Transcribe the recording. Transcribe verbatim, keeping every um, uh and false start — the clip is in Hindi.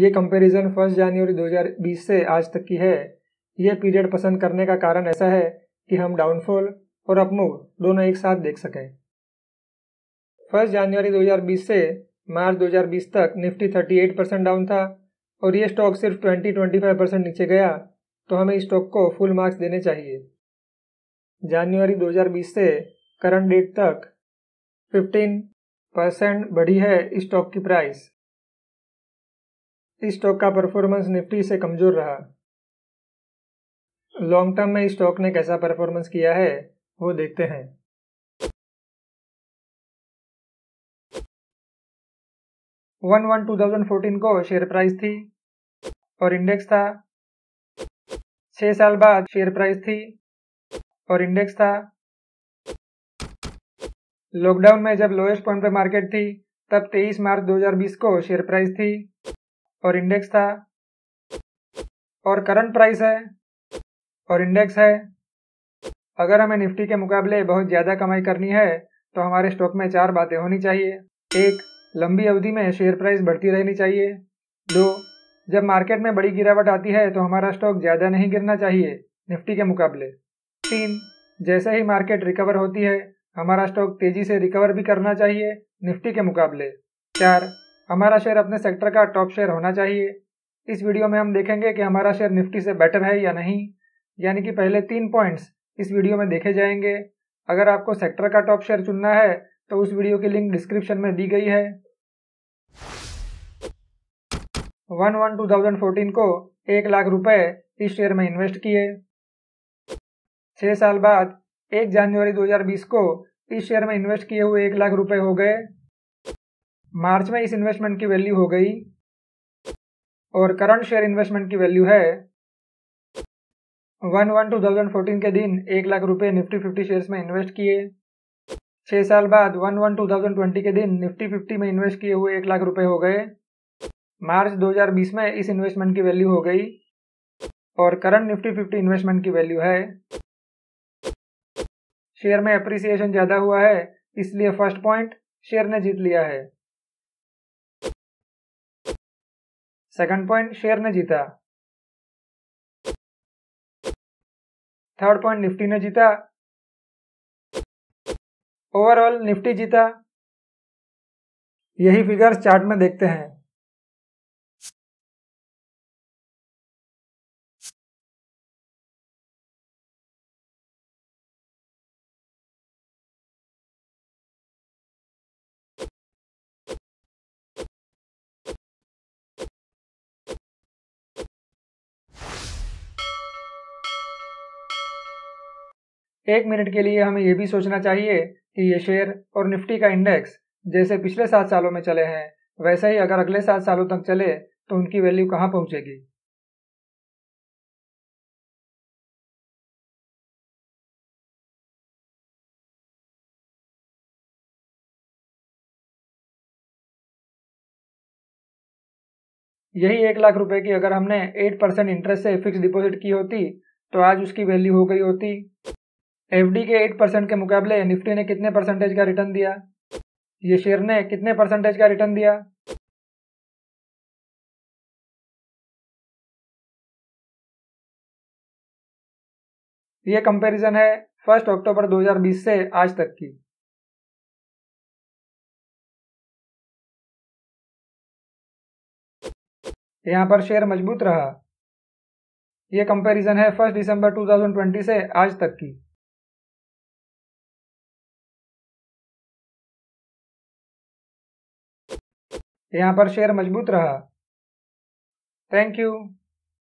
ये कंपैरिजन फर्स्ट जनवरी दो हज़ार बीस से आज तक की है। यह पीरियड पसंद करने का कारण ऐसा है कि हम डाउनफॉल और अपमूव दोनों एक साथ देख सकें। फर्स्ट जनवरी दो हज़ार बीस से मार्च दो हज़ार बीस तक निफ्टी अड़तीस परसेंट डाउन था और ये स्टॉक सिर्फ बीस से पच्चीस परसेंट नीचे गया, तो हमें इस स्टॉक को फुल मार्क्स देने चाहिए। जनवरी दो हज़ार बीस से करंट डेट तक पंद्रह परसेंट बढ़ी है इस स्टॉक की प्राइस। इस स्टॉक का परफॉर्मेंस निफ्टी से कमज़ोर रहा। लॉन्ग टर्म में इस स्टॉक ने कैसा परफॉर्मेंस किया है वो देखते हैं। एक बटा एक दो हज़ार चौदह को शेयर प्राइस थी और इंडेक्स था। छह साल बाद शेयर प्राइस थी और इंडेक्स था। लॉकडाउन में जब लोएस्ट पॉइंट पे मार्केट थी तब तेईस मार्च दो हज़ार बीस को शेयर प्राइस थी और इंडेक्स था। और करंट प्राइस है और इंडेक्स है। अगर हमें निफ्टी के मुकाबले बहुत ज़्यादा कमाई करनी है तो हमारे स्टॉक में चार बातें होनी चाहिए। एक, लंबी अवधि में शेयर प्राइस बढ़ती रहनी चाहिए। दो, जब मार्केट में बड़ी गिरावट आती है तो हमारा स्टॉक ज़्यादा नहीं गिरना चाहिए निफ्टी के मुकाबले। तीन, जैसे ही मार्केट रिकवर होती है हमारा स्टॉक तेज़ी से रिकवर भी करना चाहिए निफ्टी के मुकाबले। चार, हमारा शेयर अपने सेक्टर का टॉप शेयर होना चाहिए। इस वीडियो में हम देखेंगे कि हमारा शेयर निफ्टी से बेटर है या नहीं, यानी कि पहले तीन पॉइंट्स इस वीडियो में देखे जाएंगे। अगर आपको सेक्टर का टॉप शेयर चुनना है तो उस वीडियो की लिंक डिस्क्रिप्शन में दी गई है। एक बटा एक दो हज़ार चौदह को एक लाख रुपए इस शेयर में इन्वेस्ट किए। छह साल बाद एक जनवरी दो हज़ार बीस को इस शेयर में इन्वेस्ट किए हुए एक लाख रुपए हो गए। मार्च में इस इन्वेस्टमेंट की वैल्यू हो गई और करंट शेयर इन्वेस्टमेंट की वैल्यू है। एक बटा एक दो हज़ार चौदह के दिन एक लाख रुपए निफ्टी फिफ्टी शेयर्स में इन्वेस्ट किए। छह साल बाद एक बटा एक दो हज़ार बीस के दिन निफ्टी फिफ्टी में इन्वेस्ट किए हुए एक लाख रुपए हो गए। मार्च दो हज़ार बीस में इस इन्वेस्टमेंट की वैल्यू हो गई और करंट निफ्टी फिफ्टी इन्वेस्टमेंट की वैल्यू है। शेयर में एप्रिसिएशन ज़्यादा हुआ है, इसलिए फर्स्ट पॉइंट शेयर ने जीत लिया है। सेकंड पॉइंट शेयर ने जीता। थर्ड पॉइंट निफ्टी ने जीता। ओवरऑल निफ्टी जीता। यही फिगर्स चार्ट में देखते हैं। एक मिनट के लिए हमें यह भी सोचना चाहिए कि ये शेयर और निफ्टी का इंडेक्स जैसे पिछले सात सालों में चले हैं वैसे ही अगर अगले सात सालों तक चले तो उनकी वैल्यू कहाँ पहुँचेगी। यही एक लाख रुपए की अगर हमने एट परसेंट इंटरेस्ट से फिक्स डिपॉजिट की होती तो आज उसकी वैल्यू हो गई होती। एफडी के आठ परसेंट के मुकाबले निफ्टी ने कितने परसेंटेज का रिटर्न दिया? ये शेयर ने कितने परसेंटेज का रिटर्न दिया? ये कंपैरिजन है एक अक्टूबर दो हज़ार बीस से आज तक की। यहाँ पर शेयर मजबूत रहा। यह कंपैरिजन है एक दिसंबर दो हज़ार बीस से आज तक की। यहाँ पर शेयर मजबूत रहा। Thank you.